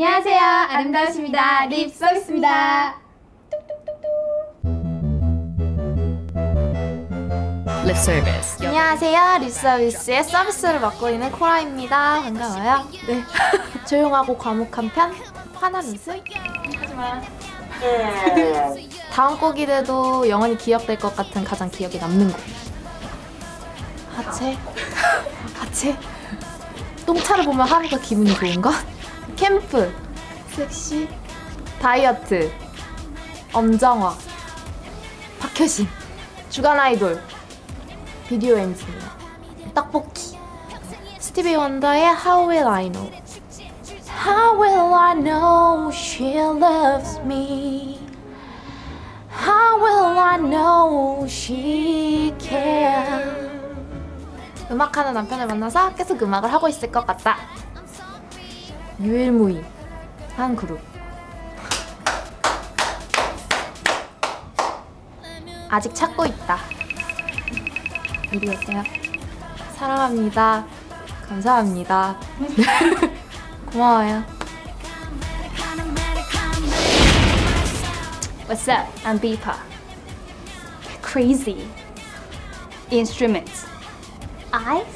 안녕하세요, 아름다우십니다. 립 서비스입니다. 립 서비스. 안녕하세요, 립 서비스의 서비스를 맡고 있는 코라입니다. 반가워요. 네. 조용하고 과묵한 편? 화난 웃음? 하지마. 다음 곡이라도 영원히 기억될 것 같은 가장 기억에 남는 곡. 하체? 하체? 똥차를 보면 하루가 기분이 좋은 것? 캠프, 섹시, 다이어트, 엄정화, 박효신, 주간 아이돌, 비디오 엔지니어, 떡볶이, 스티비 원더의 How Will I Know. How will I know she loves me? How will I know she cares? 음악하는 남편을 만나서 계속 음악을 하고 있을 것 같다. 유일무이 한 그룹. 아직 찾고 있다. 이리 오세요. 사랑합니다. 감사합니다. 고마워요. What's up? I'm Beepa. Crazy. Instruments. Eyes,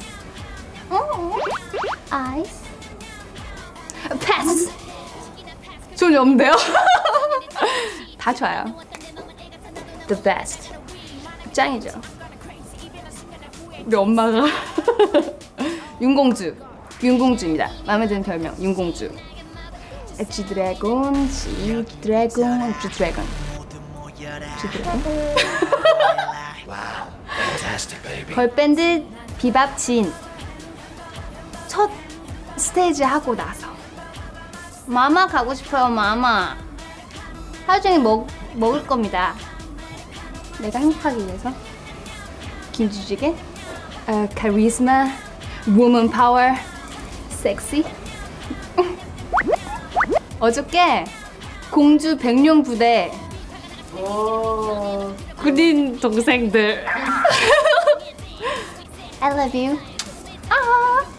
eyes, pass. 전혀 없는데요? 다 좋아요. The best. 짱이죠. 우리 엄마가 윤공주, 윤공주입니다. 마음에 드는 별명 윤공주. G-Dragon, G-Dragon, G-Dragon. 걸밴드 비밥 진 첫 스테이지 하고 나서 마마 가고 싶어요. 마마 하루 종일 먹을 겁니다. 내가 행복하기 위해서 김치찌개, 카리스마, 우먼 파워, 섹시. 어저께 공주 백룡 부대 군인 동생들. I love you.